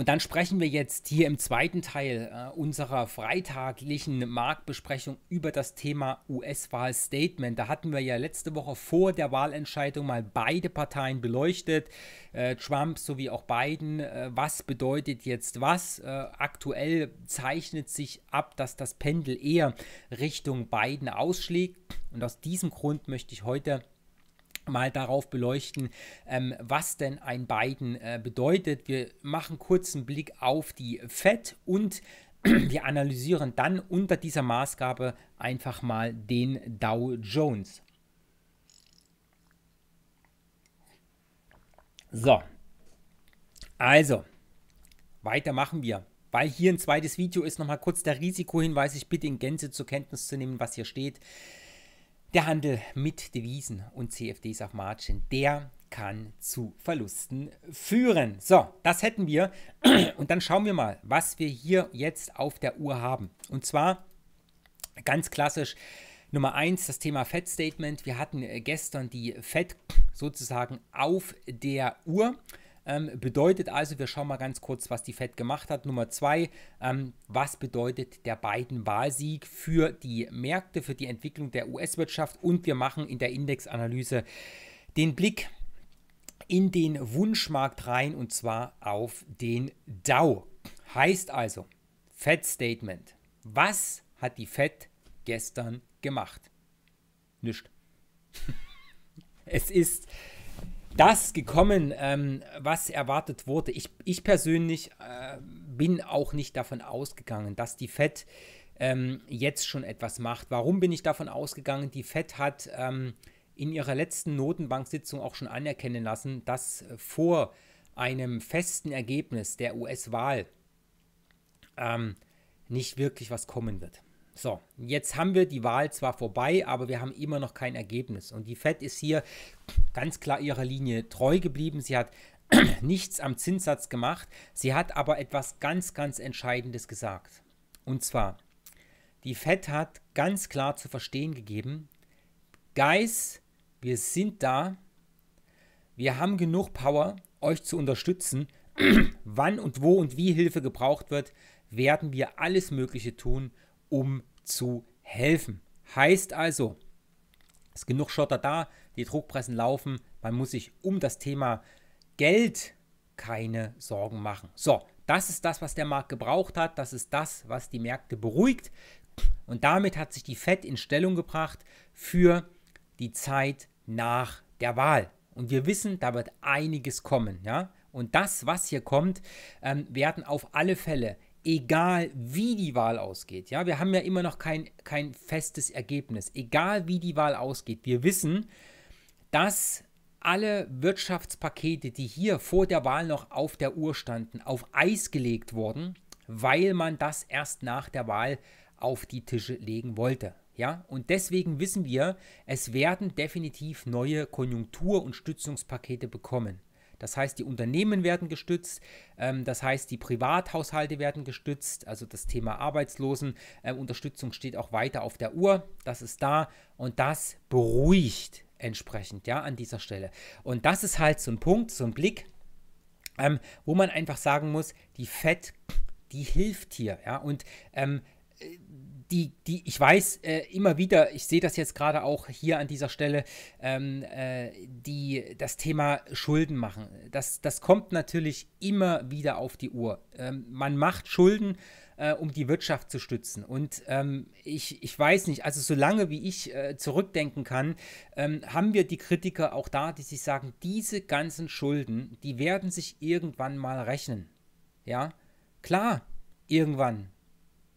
Und dann sprechen wir jetzt hier im zweiten Teil unserer freitaglichen Marktbesprechung über das Thema US-Wahl-Statement. Da hatten wir ja letzte Woche vor der Wahlentscheidung mal beide Parteien beleuchtet, Trump sowie auch Biden. Was bedeutet jetzt was? Aktuell zeichnet sich ab, dass das Pendel eher Richtung Biden ausschlägt. Und aus diesem Grund möchte ich heute mal darauf beleuchten, was denn ein Biden bedeutet. Wir machen kurz einen Blick auf die FED und wir analysieren dann unter dieser Maßgabe einfach mal den Dow Jones. So, also, weiter machen wir. Weil hier ein zweites Video ist, nochmal kurz der Risikohinweis. Ich bitte in Gänze zur Kenntnis zu nehmen, was hier steht. Der Handel mit Devisen und CFDs auf Margin, der kann zu Verlusten führen. So, das hätten wir. Und dann schauen wir mal, was wir hier jetzt auf der Uhr haben. Und zwar ganz klassisch Nummer 1, das Thema Fed-Statement. Wir hatten gestern die Fed sozusagen auf der Uhr. Bedeutet also, wir schauen mal ganz kurz, was die Fed gemacht hat. Nummer 2, was bedeutet der Biden-Wahlsieg für die Märkte, für die Entwicklung der US-Wirtschaft? Und wir machen in der Indexanalyse den Blick in den Wunschmarkt rein, und zwar auf den Dow. Heißt also, Fed-Statement. Was hat die Fed gestern gemacht? Nichts. Es ist das gekommen, was erwartet wurde. Ich persönlich bin auch nicht davon ausgegangen, dass die Fed jetzt schon etwas macht. Warum bin ich davon ausgegangen? Die Fed hat in ihrer letzten Notenbank-Sitzung auch schon anerkennen lassen, dass vor einem festen Ergebnis der US-Wahl nicht wirklich was kommen wird. So, jetzt haben wir die Wahl zwar vorbei, aber wir haben immer noch kein Ergebnis. Und die Fed ist hier ganz klar ihrer Linie treu geblieben. Sie hat nichts am Zinssatz gemacht. Sie hat aber etwas ganz, ganz Entscheidendes gesagt. Und zwar, die Fed hat ganz klar zu verstehen gegeben, Guys, wir sind da, wir haben genug Power, euch zu unterstützen. Wann und wo und wie Hilfe gebraucht wird, werden wir alles Mögliche tun, um zu helfen. Heißt also, es ist genug Schotter da, die Druckpressen laufen, man muss sich um das Thema Geld keine Sorgen machen. So, das ist das, was der Markt gebraucht hat, das ist das, was die Märkte beruhigt, und damit hat sich die Fed in Stellung gebracht für die Zeit nach der Wahl. Und wir wissen, da wird einiges kommen, ja? Und das, was hier kommt, werden auf alle Fälle, egal wie die Wahl ausgeht, ja, wir haben ja immer noch kein festes Ergebnis, egal wie die Wahl ausgeht, wir wissen, dass alle Wirtschaftspakete, die hier vor der Wahl noch auf der Uhr standen, auf Eis gelegt wurden, weil man das erst nach der Wahl auf die Tische legen wollte, ja, und deswegen wissen wir, es werden definitiv neue Konjunktur- und Stützungspakete bekommen. Das heißt, die Unternehmen werden gestützt, das heißt, die Privathaushalte werden gestützt, also das Thema Arbeitslosenunterstützung steht auch weiter auf der Uhr, das ist da, und das beruhigt entsprechend, ja, an dieser Stelle. Und das ist halt so ein Punkt, so ein Blick, wo man einfach sagen muss, die Fed, die hilft hier, ja, und ich weiß immer wieder, ich sehe das jetzt gerade auch hier an dieser Stelle, das Thema Schulden machen. Das kommt natürlich immer wieder auf die Uhr. Man macht Schulden, um die Wirtschaft zu stützen. Und ich weiß nicht, also solange wie ich zurückdenken kann, haben wir die Kritiker auch da, die sich sagen, diese ganzen Schulden, die werden sich irgendwann mal rechnen. Ja, klar, irgendwann.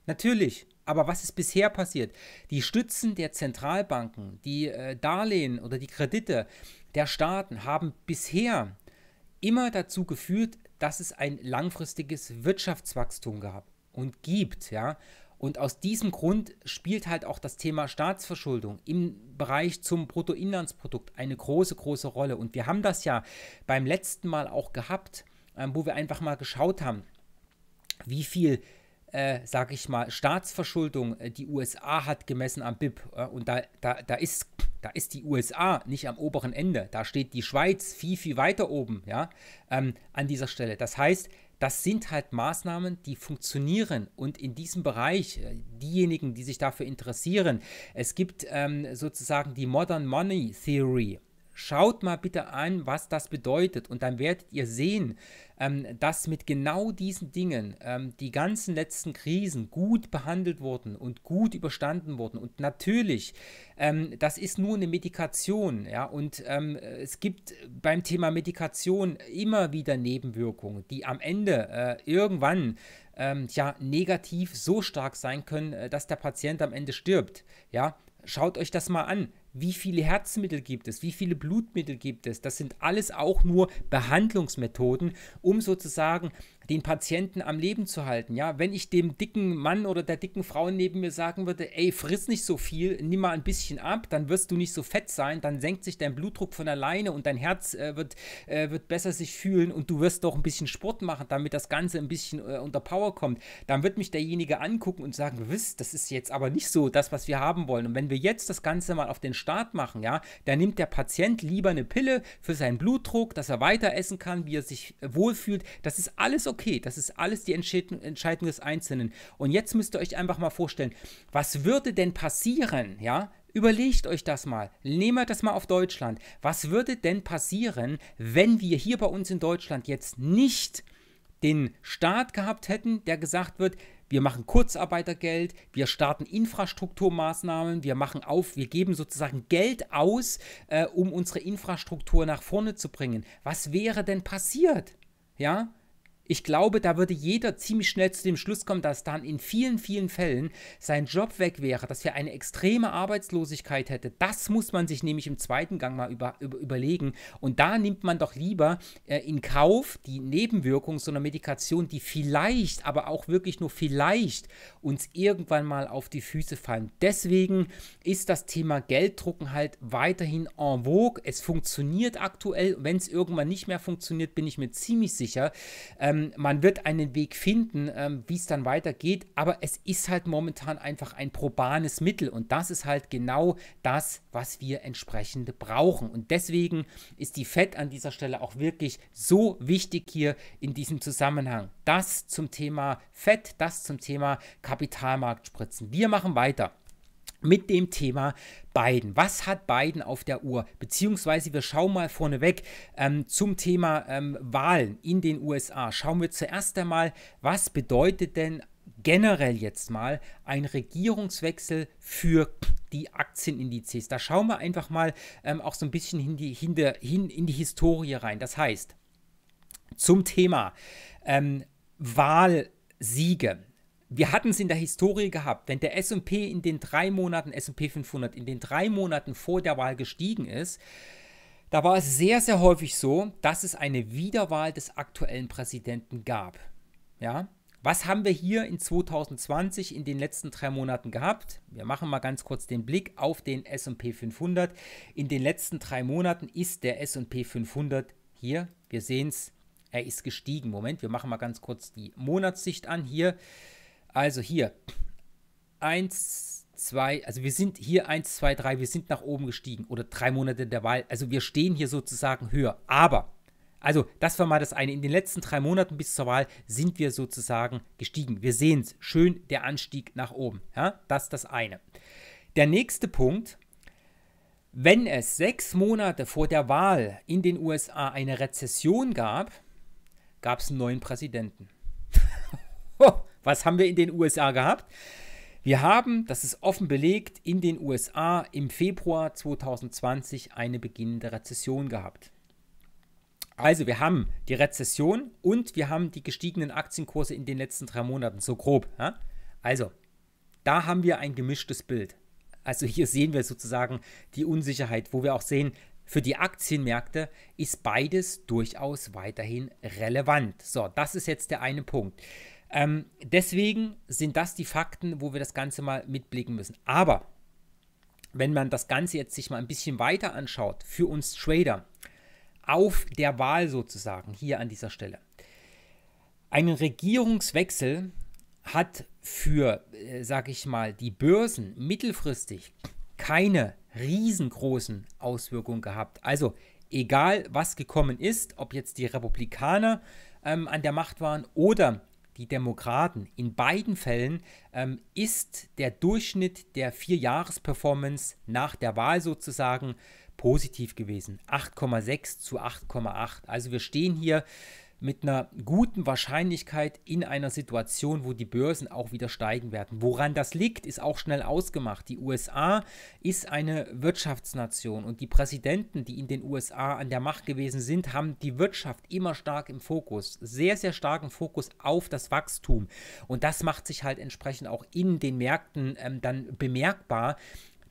Natürlich. Aber was ist bisher passiert? Die Stützen der Zentralbanken, die Darlehen oder die Kredite der Staaten haben bisher immer dazu geführt, dass es ein langfristiges Wirtschaftswachstum gab und gibt, ja. Und aus diesem Grund spielt halt auch das Thema Staatsverschuldung im Bereich zum Bruttoinlandsprodukt eine große, große Rolle. Und wir haben das ja beim letzten Mal auch gehabt, wo wir einfach mal geschaut haben, wie viel sage ich mal, Staatsverschuldung, die USA hat gemessen am BIP, und da ist die USA nicht am oberen Ende, da steht die Schweiz viel, viel weiter oben, ja, an dieser Stelle. Das heißt, Das sind halt Maßnahmen, die funktionieren, und in diesem Bereich, diejenigen, die sich dafür interessieren, es gibt sozusagen die Modern Money Theory. Schaut mal bitte an, was das bedeutet, und dann werdet ihr sehen, dass mit genau diesen Dingen die ganzen letzten Krisen gut behandelt wurden und gut überstanden wurden. Und natürlich, das ist nur eine Medikation, ja, und es gibt beim Thema Medikation immer wieder Nebenwirkungen, die am Ende irgendwann ja, negativ so stark sein können, dass der Patient am Ende stirbt. Ja? Schaut euch das mal an. Wie viele Herzmittel gibt es? Wie viele Blutmittel gibt es? Das sind alles auch nur Behandlungsmethoden, um sozusagen den Patienten am Leben zu halten. Ja, wenn ich dem dicken Mann oder der dicken Frau neben mir sagen würde, ey, friss nicht so viel, nimm mal ein bisschen ab, dann wirst du nicht so fett sein, dann senkt sich dein Blutdruck von alleine und dein Herz wird besser sich fühlen, und du wirst doch ein bisschen Sport machen, damit das Ganze ein bisschen unter Power kommt. Dann wird mich derjenige angucken und sagen, wisst, das ist jetzt aber nicht so das, was wir haben wollen. Und wenn wir jetzt das Ganze mal auf den Start machen, ja, dann nimmt der Patient lieber eine Pille für seinen Blutdruck, dass er weiter essen kann, wie er sich wohlfühlt. Das ist alles okay, das ist alles die Entscheidung des Einzelnen. Und jetzt müsst ihr euch einfach mal vorstellen, was würde denn passieren, ja? Überlegt euch das mal, nehmen wir das mal auf Deutschland. Was würde denn passieren, wenn wir hier bei uns in Deutschland jetzt nicht den Staat gehabt hätten, der gesagt wird, wir machen Kurzarbeitergeld, wir starten Infrastrukturmaßnahmen, wir geben sozusagen Geld aus, um unsere Infrastruktur nach vorne zu bringen. Was wäre denn passiert? Ja? Ich glaube, da würde jeder ziemlich schnell zu dem Schluss kommen, dass dann in vielen, vielen Fällen sein Job weg wäre, dass wir eine extreme Arbeitslosigkeit hätten. Das muss man sich nämlich im zweiten Gang mal überlegen. Und da nimmt man doch lieber in Kauf die Nebenwirkung so einer Medikation, die vielleicht, aber auch wirklich nur vielleicht, uns irgendwann mal auf die Füße fallen. Deswegen ist das Thema Gelddrucken halt weiterhin en vogue. Es funktioniert aktuell. Wenn es irgendwann nicht mehr funktioniert, bin ich mir ziemlich sicher, man wird einen Weg finden, wie es dann weitergeht, aber es ist halt momentan einfach ein probanes Mittel, und das ist halt genau das, was wir entsprechend brauchen. Und deswegen ist die FED an dieser Stelle auch wirklich so wichtig hier in diesem Zusammenhang. Das zum Thema FED, das zum Thema Kapitalmarktspritzen. Wir machen weiter mit dem Thema Biden. Was hat Biden auf der Uhr? Beziehungsweise wir schauen mal vorneweg zum Thema Wahlen in den USA. Schauen wir zuerst einmal, was bedeutet denn generell jetzt mal ein Regierungswechsel für die Aktienindizes? Da schauen wir einfach mal auch so ein bisschen in die Historie rein. Das heißt, zum Thema Wahlsiege. Wir hatten es in der Historie gehabt, wenn der S&P 500 in den 3 Monaten vor der Wahl gestiegen ist, da war es sehr, sehr häufig so, dass es eine Wiederwahl des aktuellen Präsidenten gab. Ja? Was haben wir hier in 2020 in den letzten 3 Monaten gehabt? Wir machen mal ganz kurz den Blick auf den S&P 500. In den letzten 3 Monaten ist der S&P 500 hier, wir sehen es, er ist gestiegen. Moment, wir machen mal ganz kurz die Monatssicht an hier. Also hier 1, 2, also wir sind hier 1, 2, 3, wir sind nach oben gestiegen, oder 3 Monate der Wahl, also wir stehen hier sozusagen höher. Aber, also das war mal das eine, in den letzten 3 Monaten bis zur Wahl sind wir sozusagen gestiegen. Wir sehen es, schön der Anstieg nach oben, ja, das ist das eine. Der nächste Punkt, wenn es 6 Monate vor der Wahl in den USA eine Rezession gab, gab es einen neuen Präsidenten. Was haben wir in den USA gehabt? Wir haben, das ist offen belegt, in den USA im Februar 2020 eine beginnende Rezession gehabt. Also wir haben die Rezession und wir haben die gestiegenen Aktienkurse in den letzten 3 Monaten, so grob. Ja? Also da haben wir ein gemischtes Bild. Also hier sehen wir sozusagen die Unsicherheit, wo wir auch sehen, für die Aktienmärkte ist beides durchaus weiterhin relevant. So, das ist jetzt der eine Punkt. Deswegen sind das die Fakten, wo wir das Ganze mal mitblicken müssen. Aber wenn man das Ganze jetzt sich mal ein bisschen weiter anschaut, für uns Trader, auf der Wahl sozusagen, hier an dieser Stelle. Ein Regierungswechsel hat für, sage ich mal, die Börsen mittelfristig keine riesengroßen Auswirkungen gehabt. Also egal, was gekommen ist, ob jetzt die Republikaner an der Macht waren, oder die Demokraten. In beiden Fällen ist der Durchschnitt der 4-Jahres-Performance nach der Wahl sozusagen positiv gewesen. 8,6 zu 8,8. Also wir stehen hier mit einer guten Wahrscheinlichkeit in einer Situation, wo die Börsen auch wieder steigen werden. Woran das liegt, ist auch schnell ausgemacht. Die USA ist eine Wirtschaftsnation und die Präsidenten, die in den USA an der Macht gewesen sind, haben die Wirtschaft immer stark im Fokus, sehr, sehr starken Fokus auf das Wachstum. Und das macht sich halt entsprechend auch in den Märkten dann bemerkbar.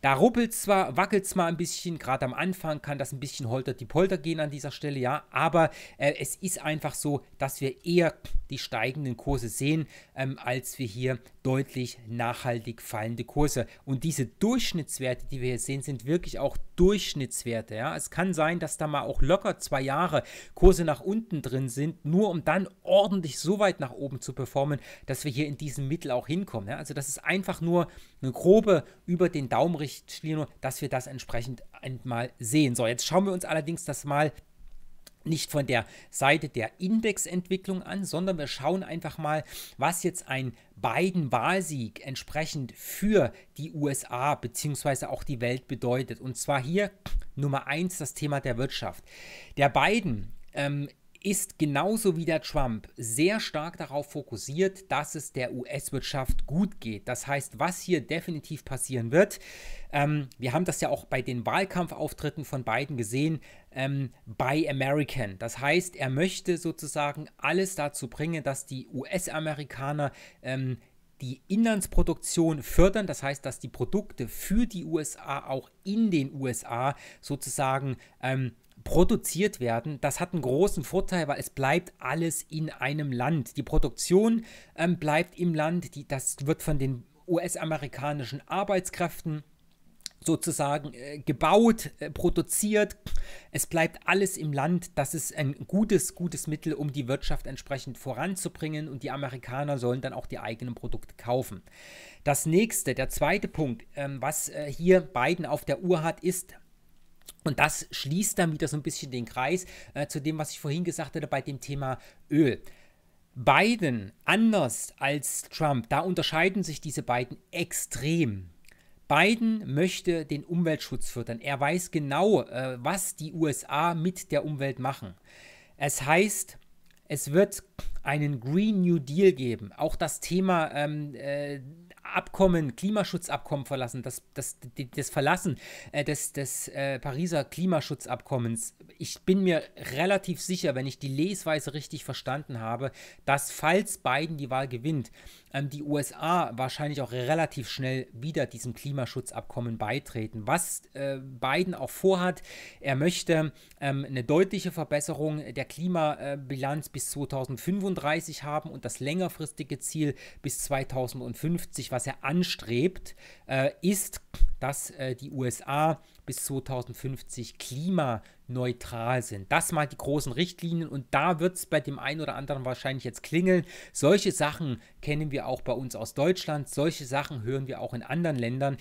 Da wackelt es mal ein bisschen, gerade am Anfang kann das ein bisschen holter die Polter gehen an dieser Stelle, ja, aber es ist einfach so, dass wir eher die steigenden Kurse sehen, als wir hier deutlich nachhaltig fallende Kurse. Und diese Durchschnittswerte, die wir hier sehen, sind wirklich auch Durchschnittswerte, ja. Es kann sein, dass da mal auch locker 2 Jahre Kurse nach unten drin sind, nur um dann ordentlich so weit nach oben zu performen, dass wir hier in diesem Mittel auch hinkommen, ja? Also das ist einfach nur eine grobe über den Daumen Richtung, dass wir das entsprechend einmal sehen. So, jetzt schauen wir uns allerdings das mal nicht von der Seite der Indexentwicklung an, sondern wir schauen einfach mal, was jetzt ein Biden-Wahlsieg entsprechend für die USA bzw. auch die Welt bedeutet. Und zwar hier Nummer 1, das Thema der Wirtschaft. Der Biden ist genauso wie der Trump sehr stark darauf fokussiert, dass es der US-Wirtschaft gut geht. Das heißt, was hier definitiv passieren wird, wir haben das ja auch bei den Wahlkampfauftritten von Biden gesehen, Buy American. Das heißt, er möchte sozusagen alles dazu bringen, dass die US-Amerikaner die Inlandsproduktion fördern, das heißt, dass die Produkte für die USA auch in den USA sozusagen produziert werden. Das hat einen großen Vorteil, weil es bleibt alles in einem Land. Die Produktion bleibt im Land, das wird von den US-amerikanischen Arbeitskräften sozusagen gebaut, produziert. Es bleibt alles im Land. Das ist ein gutes Mittel, um die Wirtschaft entsprechend voranzubringen, und die Amerikaner sollen dann auch die eigenen Produkte kaufen. Das nächste, der zweite Punkt, was hier Biden auf der Uhr hat, ist, und das schließt dann wieder so ein bisschen den Kreis zu dem, was ich vorhin gesagt hatte bei dem Thema Öl. Biden, anders als Trump, da unterscheiden sich diese beiden extrem. Biden möchte den Umweltschutz fördern. Er weiß genau, was die USA mit der Umwelt machen. Es heißt, es wird einen Green New Deal geben. Auch das Thema Abkommen, Klimaschutzabkommen verlassen, das Verlassen des Pariser Klimaschutzabkommens. Ich bin mir relativ sicher, wenn ich die Lesweise richtig verstanden habe, dass, falls Biden die Wahl gewinnt, die USA wahrscheinlich auch relativ schnell wieder diesem Klimaschutzabkommen beitreten. Was Biden auch vorhat, er möchte eine deutliche Verbesserung der Klimabilanz bis 2035 haben und das längerfristige Ziel bis 2050, was er anstrebt, ist, dass die USA bis 2050 klimaneutral sind. Das mal die großen Richtlinien, und da wird es bei dem einen oder anderen wahrscheinlich jetzt klingeln. Solche Sachen kennen wir auch bei uns aus Deutschland, solche Sachen hören wir auch in anderen Ländern,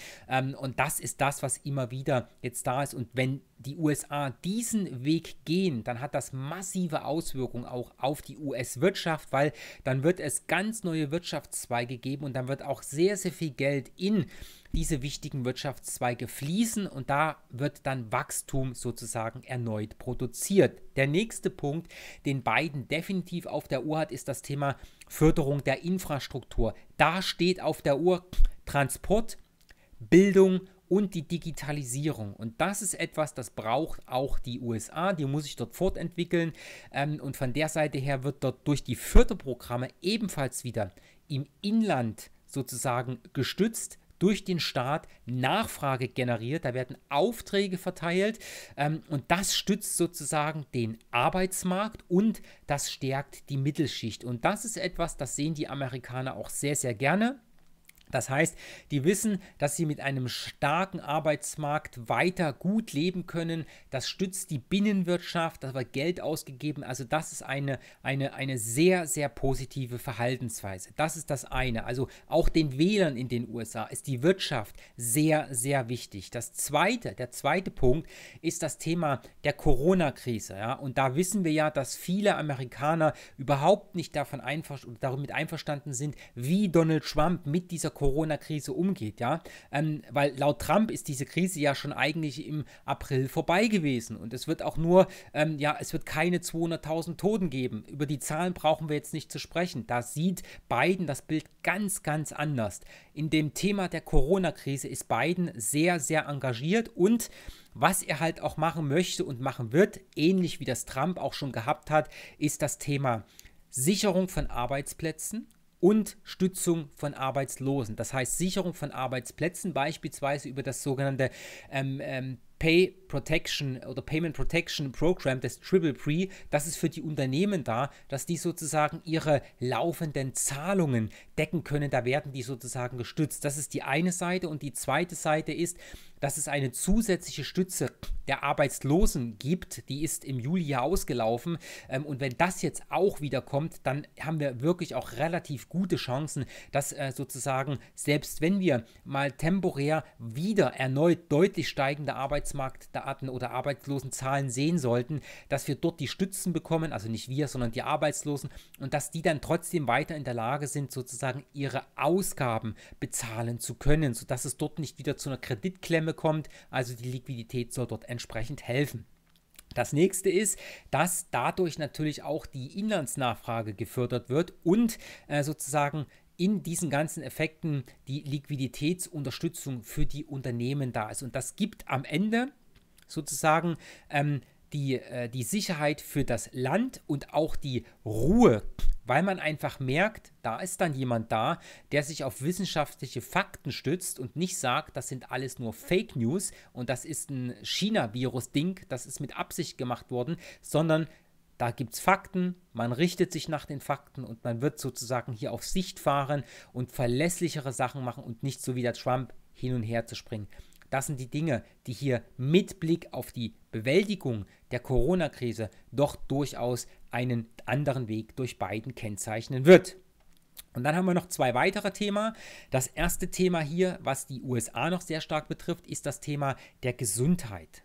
und das ist das, was immer wieder jetzt da ist. Und wenn die USA diesen Weg gehen, dann hat das massive Auswirkungen auch auf die US-Wirtschaft, weil dann wird es ganz neue Wirtschaftszweige geben und dann wird auch sehr, sehr viel Geld in diese wichtigen Wirtschaftszweige fließen, und da wird dann Wachstum sozusagen erneut produziert. Der nächste Punkt, den Biden definitiv auf der Uhr hat, ist das Thema Förderung der Infrastruktur. Da steht auf der Uhr Transport, Bildung und die Digitalisierung. Und das ist etwas, das braucht auch die USA, die muss sich dort fortentwickeln, und von der Seite her wird dort durch die Förderprogramme ebenfalls wieder im Inland sozusagen gestützt, durch den Staat Nachfrage generiert, da werden Aufträge verteilt, und das stützt sozusagen den Arbeitsmarkt und das stärkt die Mittelschicht. Und das ist etwas, das sehen die Amerikaner auch sehr, sehr gerne. Das heißt, die wissen, dass sie mit einem starken Arbeitsmarkt weiter gut leben können. Das stützt die Binnenwirtschaft, da wird Geld ausgegeben. Also das ist eine sehr, sehr positive Verhaltensweise. Das ist das eine. Also auch den Wählern in den USA ist die Wirtschaft sehr, sehr wichtig. Das zweite, der zweite Punkt ist das Thema der Corona-Krise. Ja? Und da wissen wir ja, dass viele Amerikaner überhaupt nicht damit einverstanden sind, wie Donald Trump mit dieser Corona-Krise umgeht, ja, weil laut Trump ist diese Krise ja schon eigentlich im April vorbei gewesen und es wird auch nur, es wird keine 200.000 Toten geben. Über die Zahlen brauchen wir jetzt nicht zu sprechen. Da sieht Biden das Bild ganz, ganz anders. In dem Thema der Corona-Krise ist Biden sehr, sehr engagiert und was er halt auch machen möchte und machen wird, ähnlich wie das Trump auch schon gehabt hat, ist das Thema Sicherung von Arbeitsplätzen und Stützung von Arbeitslosen. Das heißt, Sicherung von Arbeitsplätzen beispielsweise über das sogenannte Pay Protection oder Payment Protection Program, das PPP, das ist für die Unternehmen da, dass die sozusagen ihre laufenden Zahlungen decken können. Da werden die sozusagen gestützt. Das ist die eine Seite. Und die zweite Seite ist, dass es eine zusätzliche Stütze der Arbeitslosen gibt. Die ist im Juli ja ausgelaufen. Und wenn das jetzt auch wieder kommt, dann haben wir wirklich auch relativ gute Chancen, dass sozusagen, selbst wenn wir mal temporär wieder erneut deutlich steigende Arbeitsmarktdaten oder Arbeitslosenzahlen sehen sollten, dass wir dort die Stützen bekommen, also nicht wir, sondern die Arbeitslosen, und dass die dann trotzdem weiter in der Lage sind, sozusagen ihre Ausgaben bezahlen zu können, sodass es dort nicht wieder zu einer Kreditklemme kommt. Also die Liquidität soll dort entsprechend helfen. Das nächste ist, dass dadurch natürlich auch die Inlandsnachfrage gefördert wird und sozusagen in diesen ganzen Effekten die Liquiditätsunterstützung für die Unternehmen da ist. Und das gibt am Ende sozusagen die Sicherheit für das Land und auch die Ruhe, weil man einfach merkt, da ist dann jemand da, der sich auf wissenschaftliche Fakten stützt und nicht sagt, das sind alles nur Fake News und das ist ein China-Virus-Ding, das ist mit Absicht gemacht worden, sondern da gibt es Fakten, man richtet sich nach den Fakten und man wird sozusagen hier auf Sicht fahren und verlässlichere Sachen machen und nicht so wie der Trump hin und her zu springen. Das sind die Dinge, die hier mit Blick auf die Bewältigung der Corona-Krise doch durchaus einen anderen Weg durch Biden kennzeichnen wird. Und dann haben wir noch zwei weitere Themen. Das erste Thema hier, was die USA noch sehr stark betrifft, ist das Thema der Gesundheit.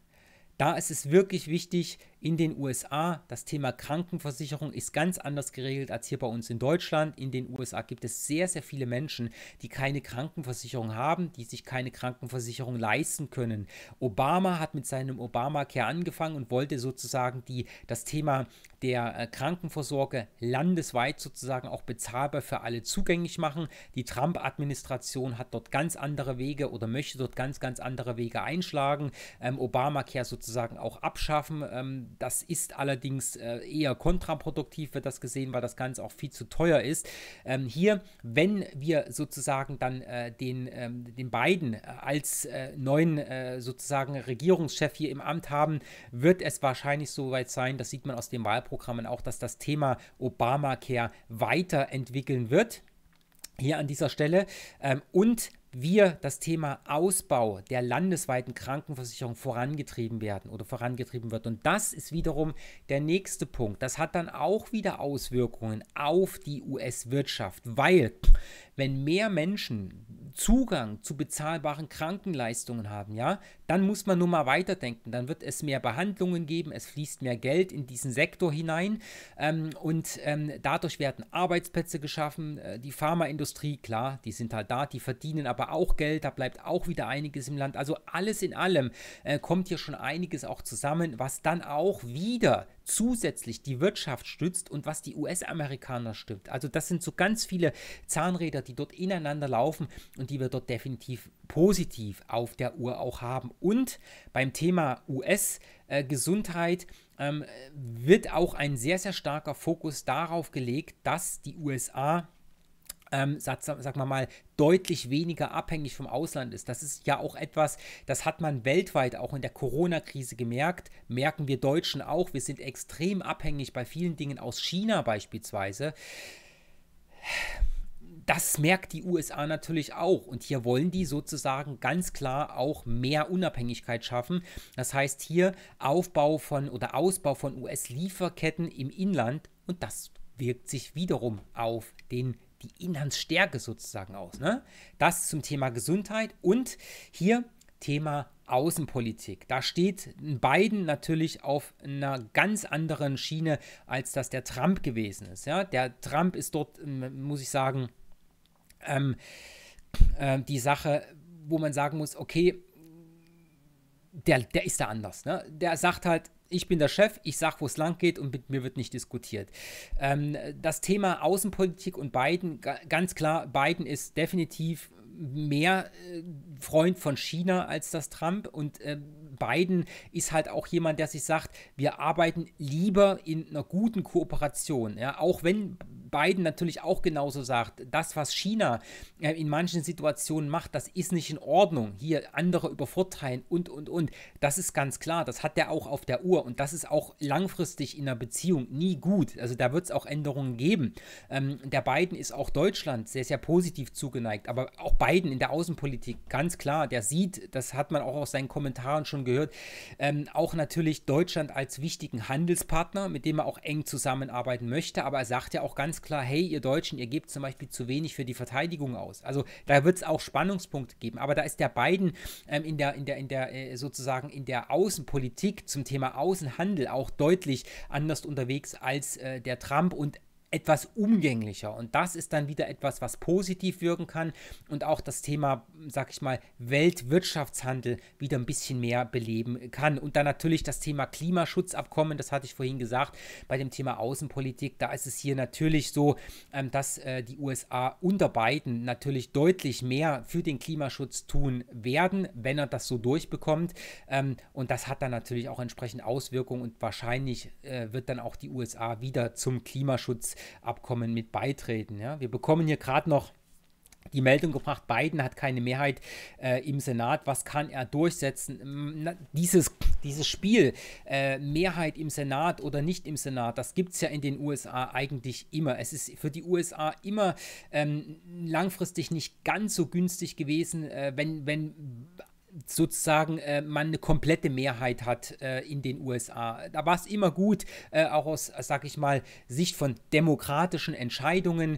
Da ist es wirklich wichtig, in den USA, das Thema Krankenversicherung ist ganz anders geregelt als hier bei uns in Deutschland. In den USA gibt es sehr, sehr viele Menschen, die keine Krankenversicherung haben, die sich keine Krankenversicherung leisten können. Obama hat mit seinem Obamacare angefangen und wollte sozusagen das Thema der Krankenversorgung landesweit sozusagen auch bezahlbar für alle zugänglich machen. Die Trump-Administration hat dort ganz andere Wege oder möchte dort ganz, ganz andere Wege einschlagen. Obamacare sozusagen auch abschaffen. Das ist allerdings eher kontraproduktiv, wird das gesehen, weil das Ganze auch viel zu teuer ist. Hier, wenn wir sozusagen dann den Biden als neuen sozusagen Regierungschef hier im Amt haben, wird es wahrscheinlich soweit sein, das sieht man aus den Wahlprogrammen auch, dass das Thema Obamacare weiterentwickeln wird, hier an dieser Stelle. Und wir das Thema Ausbau der landesweiten Krankenversicherung vorangetrieben wird. Und das ist wiederum der nächste Punkt. Das hat dann auch wieder Auswirkungen auf die US-Wirtschaft, weil wenn mehr Menschen Zugang zu bezahlbaren Krankenleistungen haben, ja, dann muss man nun mal weiterdenken. Dann wird es mehr Behandlungen geben, es fließt mehr Geld in diesen Sektor hinein dadurch werden Arbeitsplätze geschaffen. Die Pharmaindustrie, klar, die sind halt da, die verdienen aber auch Geld, da bleibt auch wieder einiges im Land. Also alles in allem kommt hier schon einiges auch zusammen, was dann auch wieder zusätzlich die Wirtschaft stützt und was die US-Amerikaner stimmt. Also das sind so ganz viele Zahnräder, die dort ineinander laufen und die wir dort definitiv positiv auf der Uhr auch haben. Und beim Thema US-Gesundheit wird auch ein sehr, sehr starker Fokus darauf gelegt, dass die USA sagen wir mal, deutlich weniger abhängig vom Ausland ist. Das ist ja auch etwas, das hat man weltweit auch in der Corona-Krise gemerkt, merken wir Deutschen auch. Wir sind extrem abhängig bei vielen Dingen aus China beispielsweise. das merkt die USA natürlich auch. Und hier wollen die sozusagen ganz klar auch mehr Unabhängigkeit schaffen. Das heißt hier Aufbau von oder Ausbau von US-Lieferketten im Inland. Und das wirkt sich wiederum auf die Inlandsstärke sozusagen aus. Ne? Das zum Thema Gesundheit und hier Thema Außenpolitik. Da steht Biden natürlich auf einer ganz anderen Schiene, als das der Trump gewesen ist. Ja? Der Trump ist dort, muss ich sagen, die Sache, wo man sagen muss, okay, der ist da anders. Ne? Der sagt halt, ich bin der Chef, ich sage, wo es lang geht und mit mir wird nicht diskutiert. Das Thema Außenpolitik und Biden, ganz klar, Biden ist definitiv mehr Freund von China als das Trump und Biden ist halt auch jemand, der sich sagt, wir arbeiten lieber in einer guten Kooperation. Ja? Auch wenn Biden natürlich auch genauso sagt, das, was China in manchen Situationen macht, das ist nicht in Ordnung. Hier andere übervorteilen und. Das ist ganz klar. Das hat er auch auf der Uhr und das ist auch langfristig in einer Beziehung nie gut. Also da wird es auch Änderungen geben. Der Biden ist auch Deutschland sehr, sehr positiv zugeneigt, aber auch Biden in der Außenpolitik, ganz klar, der sieht, das hat man auch aus seinen Kommentaren schon gehört, auch natürlich Deutschland als wichtigen Handelspartner, mit dem er auch eng zusammenarbeiten möchte, aber er sagt ja auch ganz klar, hey, ihr Deutschen, ihr gebt zum Beispiel zu wenig für die Verteidigung aus. Also da wird es auch Spannungspunkte geben, aber da ist der Biden sozusagen in der Außenpolitik zum Thema Außenhandel auch deutlich anders unterwegs als der Trump und etwas umgänglicher und das ist dann wieder etwas, was positiv wirken kann und auch das Thema, sag ich mal, Weltwirtschaftshandel wieder ein bisschen mehr beleben kann und dann natürlich das Thema Klimaschutzabkommen, das hatte ich vorhin gesagt, bei dem Thema Außenpolitik, da ist es hier natürlich so, dass die USA unter Biden natürlich deutlich mehr für den Klimaschutz tun werden, wenn er das so durchbekommt und das hat dann natürlich auch entsprechend Auswirkungen und wahrscheinlich wird dann auch die USA wieder zum Klimaschutzabkommen mit beitreten. Ja? Wir bekommen hier gerade noch die Meldung gebracht, Biden hat keine Mehrheit im Senat. Was kann er durchsetzen? Dieses Spiel, Mehrheit im Senat oder nicht im Senat, das gibt es ja in den USA eigentlich immer. Es ist für die USA immer langfristig nicht ganz so günstig gewesen, wenn sozusagen man eine komplette Mehrheit hat in den USA. Da war es immer gut, auch aus, sag ich mal, Sicht von demokratischen Entscheidungen,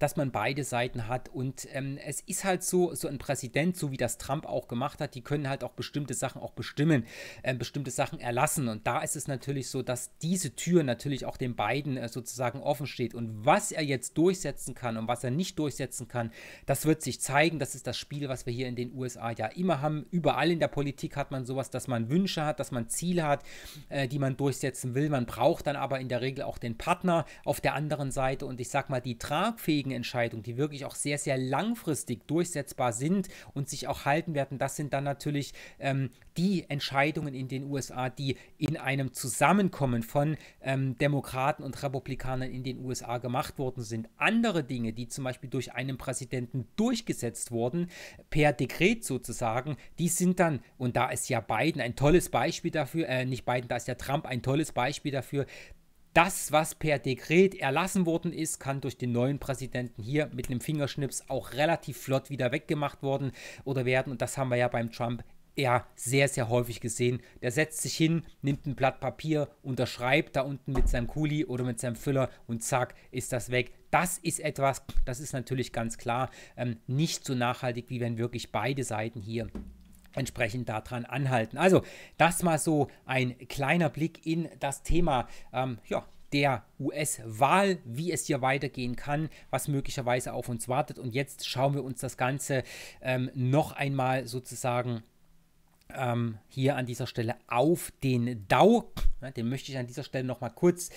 dass man beide Seiten hat und es ist halt so ein Präsident, so wie das Trump auch gemacht hat, die können halt auch bestimmte Sachen auch bestimmen, bestimmte Sachen erlassen und da ist es natürlich so, dass diese Tür natürlich auch den beiden sozusagen offen steht und was er jetzt durchsetzen kann und was er nicht durchsetzen kann, das wird sich zeigen, das ist das Spiel, was wir hier in den USA ja immer haben. Überall in der Politik hat man sowas, dass man Wünsche hat, dass man Ziele hat, die man durchsetzen will. Man braucht dann aber in der Regel auch den Partner auf der anderen Seite. Und ich sag mal, die tragfähigen Entscheidungen, die wirklich auch sehr, sehr langfristig durchsetzbar sind und sich auch halten werden, das sind dann natürlich die Entscheidungen in den USA, die in einem Zusammenkommen von Demokraten und Republikanern in den USA gemacht worden sind. Andere Dinge, die zum Beispiel durch einen Präsidenten durchgesetzt wurden, per Dekret sozusagen, die sind dann, und da ist ja Biden ein tolles Beispiel dafür, da ist ja Trump ein tolles Beispiel dafür, das, was per Dekret erlassen worden ist, kann durch den neuen Präsidenten hier mit einem Fingerschnips auch relativ flott wieder weggemacht worden oder werden. Und das haben wir ja beim Trump eher sehr, sehr häufig gesehen. Der setzt sich hin, nimmt ein Blatt Papier, unterschreibt da unten mit seinem Kuli oder mit seinem Füller und zack, ist das weg. Das ist etwas, das ist natürlich ganz klar nicht so nachhaltig, wie wenn wirklich beide Seiten hier entsprechend daran anhalten. Also das mal so ein kleiner Blick in das Thema der US-Wahl, wie es hier weitergehen kann, was möglicherweise auf uns wartet. Und jetzt schauen wir uns das Ganze noch einmal sozusagen hier an dieser Stelle auf den Dow. Den möchte ich an dieser Stelle nochmal kurz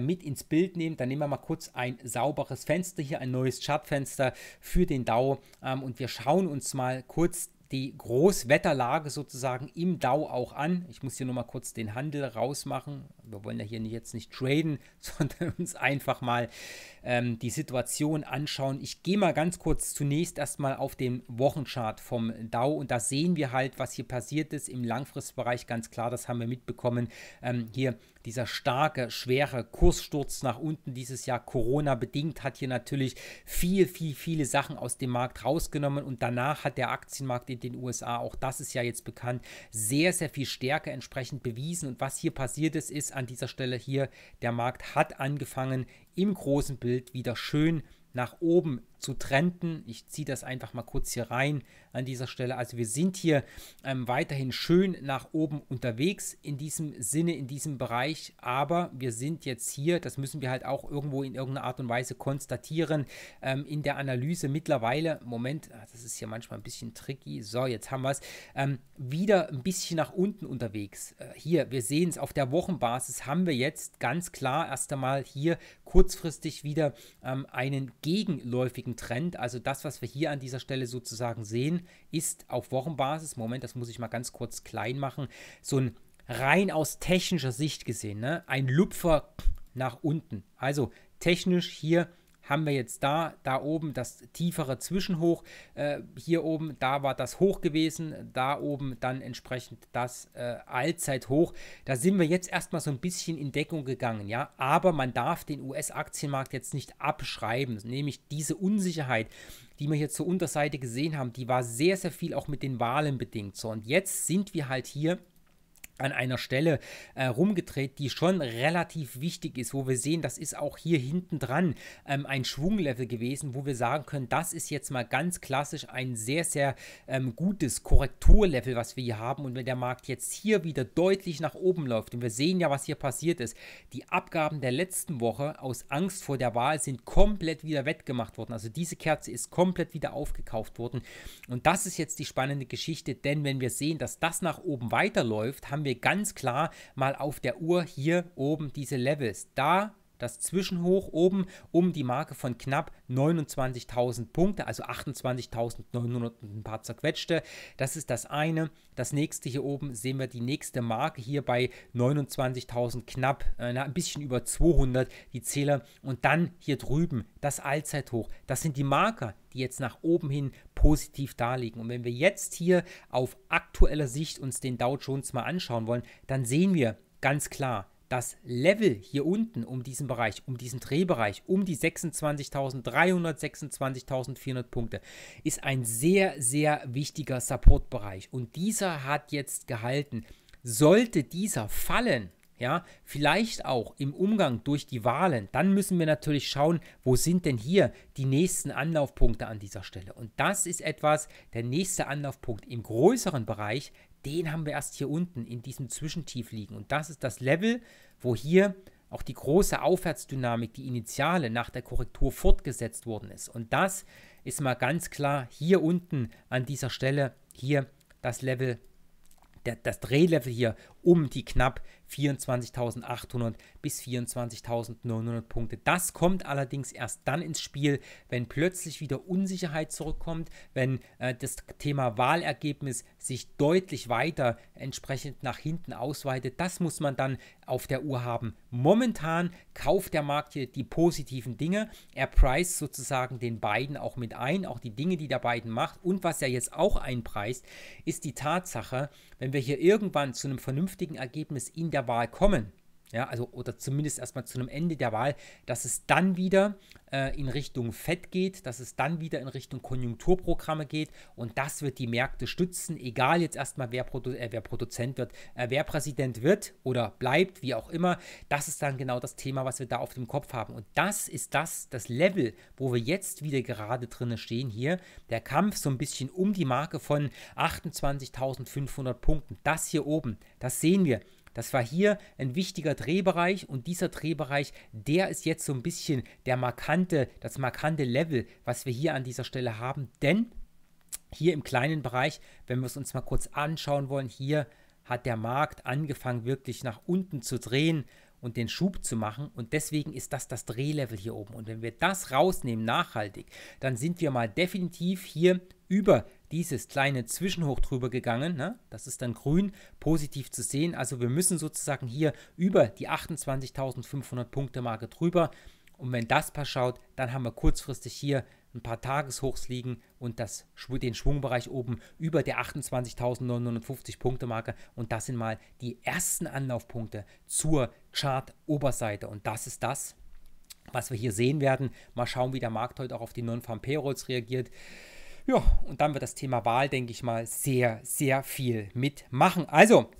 mit ins Bild nehmen. Dann nehmen wir mal kurz ein sauberes Fenster hier, ein neues Chartfenster für den Dow und wir schauen uns mal kurz die Großwetterlage sozusagen im Dow auch an. Ich muss hier nochmal kurz den Handel rausmachen. Wir wollen ja hier jetzt nicht traden, sondern uns einfach mal die Situation anschauen. Ich gehe mal ganz kurz zunächst erstmal auf den Wochenchart vom Dow und da sehen wir halt, was hier passiert ist im Langfristbereich. Ganz klar, das haben wir mitbekommen. Hier dieser starke, schwere Kurssturz nach unten dieses Jahr Corona bedingt hat hier natürlich viele Sachen aus dem Markt rausgenommen, und danach hat der Aktienmarkt in den USA, auch das ist ja jetzt bekannt, sehr viel Stärke entsprechend bewiesen. Und was hier passiert ist, ist an dieser Stelle hier, der Markt hat angefangen, im großen Bild wieder schön nach oben zu trenden. Ich ziehe das einfach mal kurz hier rein an dieser Stelle. Also wir sind hier weiterhin schön nach oben unterwegs in diesem Sinne, in diesem Bereich, aber wir sind jetzt hier, das müssen wir halt auch irgendwo in irgendeiner Art und Weise konstatieren, in der Analyse mittlerweile, Moment, das ist hier manchmal ein bisschen tricky, so, jetzt haben wir es, wieder ein bisschen nach unten unterwegs. Hier, wir sehen es auf der Wochenbasis, haben wir jetzt ganz klar erst einmal hier kurzfristig wieder einen gegenläufigen Trend. Also das, was wir hier an dieser Stelle sozusagen sehen, ist auf Wochenbasis, Moment, das muss ich mal ganz kurz klein machen, so ein rein aus technischer Sicht gesehen, ne? Ein Lupfer nach unten. Also technisch hier haben wir jetzt da oben das tiefere Zwischenhoch, hier oben, da war das Hoch gewesen, da oben dann entsprechend das Allzeithoch. Da sind wir jetzt erstmal so ein bisschen in Deckung gegangen, ja, aber man darf den US-Aktienmarkt jetzt nicht abschreiben, nämlich diese Unsicherheit, die wir hier zur Unterseite gesehen haben, die war sehr viel auch mit den Wahlen bedingt. So, und jetzt sind wir halt hier an einer Stelle rumgedreht, die schon relativ wichtig ist, wo wir sehen, das ist auch hier hinten dran ein Schwunglevel gewesen, wo wir sagen können, das ist jetzt mal ganz klassisch ein sehr gutes Korrekturlevel, was wir hier haben. Und wenn der Markt jetzt hier wieder deutlich nach oben läuft, und wir sehen ja, was hier passiert ist, die Abgaben der letzten Woche aus Angst vor der Wahl sind komplett wieder wettgemacht worden. Also diese Kerze ist komplett wieder aufgekauft worden. Und das ist jetzt die spannende Geschichte, denn wenn wir sehen, dass das nach oben weiterläuft, haben wir ganz klar mal auf der Uhr hier oben diese Levels. Da das Zwischenhoch oben um die Marke von knapp 29.000 Punkte, also 28.900 ein paar zerquetschte. Das ist das eine. Das nächste hier oben sehen wir die nächste Marke hier bei 29.000 knapp, ein bisschen über 200 die Zähler. Und dann hier drüben das Allzeithoch. Das sind die Marker, die jetzt nach oben hin positiv darlegen. Und wenn wir jetzt hier auf aktueller Sicht uns den Dow Jones mal anschauen wollen, dann sehen wir ganz klar, das Level hier unten um diesen Bereich, um diesen Drehbereich, um die 26.300, 26.400 Punkte, ist ein sehr wichtiger Supportbereich. Und dieser hat jetzt gehalten. Sollte dieser fallen, ja, vielleicht auch im Umgang durch die Wahlen, dann müssen wir natürlich schauen, wo sind denn hier die nächsten Anlaufpunkte an dieser Stelle. Und das ist etwas, der nächste Anlaufpunkt im größeren Bereich, den haben wir erst hier unten in diesem Zwischentief liegen. Und das ist das Level, wo hier auch die große Aufwärtsdynamik, die Initiale nach der Korrektur fortgesetzt worden ist. Und das ist mal ganz klar hier unten an dieser Stelle, hier das Level, das Drehlevel hier um die knapp 24.800 bis 24.900 Punkte. Das kommt allerdings erst dann ins Spiel, wenn plötzlich wieder Unsicherheit zurückkommt, wenn das Thema Wahlergebnis sich deutlich weiter entsprechend nach hinten ausweitet. Das muss man dann auf der Uhr haben. Momentan kauft der Markt hier die positiven Dinge. Er preist sozusagen den Biden auch mit ein, auch die Dinge, die der Biden macht. Und was er jetzt auch einpreist, ist die Tatsache, wenn wir hier irgendwann zu einem vernünftigen Ergebnis in der Wahl kommen, ja, also oder zumindest erstmal zu einem Ende der Wahl, dass es dann wieder in Richtung FED geht, dass es dann wieder in Richtung Konjunkturprogramme geht, und das wird die Märkte stützen, egal jetzt erstmal wer Präsident wird oder bleibt, wie auch immer. Das ist dann genau das Thema, was wir da auf dem Kopf haben, und das ist das Level, wo wir jetzt wieder gerade drin stehen hier, der Kampf so ein bisschen um die Marke von 28.500 Punkten, das hier oben, das sehen wir. Das war hier ein wichtiger Drehbereich, und dieser Drehbereich, der ist jetzt so ein bisschen das markante Level, was wir hier an dieser Stelle haben. Denn hier im kleinen Bereich, wenn wir es uns mal kurz anschauen wollen, hier hat der Markt angefangen wirklich nach unten zu drehen und den Schub zu machen, und deswegen ist das Drehlevel hier oben. Und wenn wir das rausnehmen nachhaltig, dann sind wir mal definitiv hier über dieses kleine Zwischenhoch drüber gegangen, ne? Das ist dann grün, positiv zu sehen. Also wir müssen sozusagen hier über die 28.500 Punkte Marke drüber, und wenn das schaut, dann haben wir kurzfristig hier ein paar Tageshochs liegen und den Schwungbereich oben über der 28.950 Punkte Marke, und das sind mal die ersten Anlaufpunkte zur Chart-Oberseite. Und das ist das, was wir hier sehen werden. Mal schauen, wie der Markt heute auch auf die Nonfarm Payrolls reagiert. Ja, und dann wird das Thema Wahl, denke ich mal, sehr, sehr viel mitmachen. Also,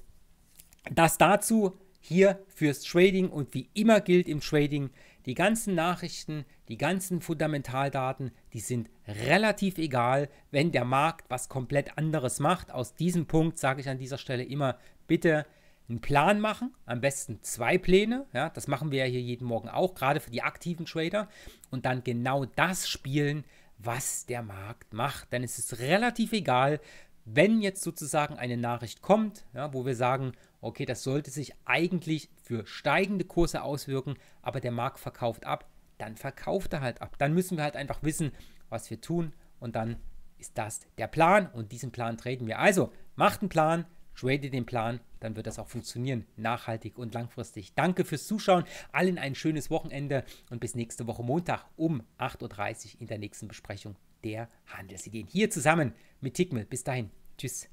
das dazu hier fürs Trading. Und wie immer gilt im Trading, die ganzen Nachrichten, die ganzen Fundamentaldaten, die sind relativ egal, wenn der Markt was komplett anderes macht. Aus diesem Punkt sage ich an dieser Stelle immer, bitte einen Plan machen, am besten zwei Pläne. Ja, das machen wir ja hier jeden Morgen auch, gerade für die aktiven Trader. Und dann genau das spielen, was der Markt macht. Dann ist es relativ egal, wenn jetzt sozusagen eine Nachricht kommt, ja, wo wir sagen, okay, das sollte sich eigentlich für steigende Kurse auswirken, aber der Markt verkauft ab, dann verkauft er halt ab. Dann müssen wir halt einfach wissen, was wir tun, und dann ist das der Plan, und diesen Plan traden wir. Also macht einen Plan, tradet den Plan, dann wird das auch funktionieren, nachhaltig und langfristig. Danke fürs Zuschauen, allen ein schönes Wochenende und bis nächste Woche Montag um 8:30 Uhr in der nächsten Besprechung der Handelsideen. Hier zusammen mit Tickmill. Bis dahin. Tschüss.